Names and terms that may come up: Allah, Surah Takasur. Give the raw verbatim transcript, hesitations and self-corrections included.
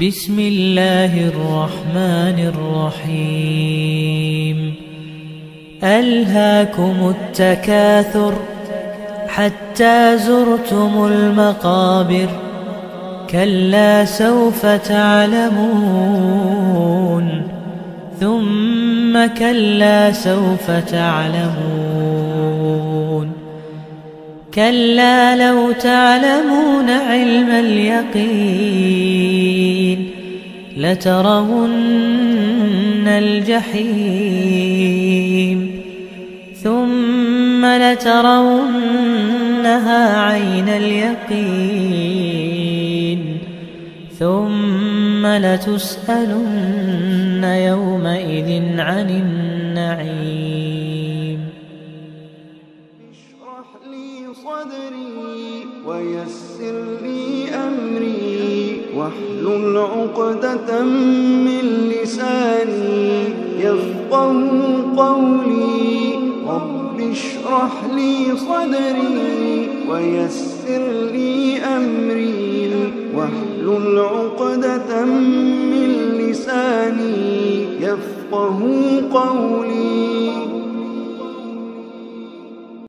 بسم الله الرحمن الرحيم. ألهاكم التكاثر حتى زرتم المقابر، كلا سوف تعلمون ثم كلا سوف تعلمون كلا لو تعلمون علم اليقين لترون الجحيم ثم لترونها عين اليقين ثم لتسألن يومئذ عن النعيم. اشرح لي صدري ويسر لي أمري واحلل عقدة من لساني يفقه قولي. رب اشرح لي صدري ويسر لي أمري واحلل عقدة من لساني يفقه قولي.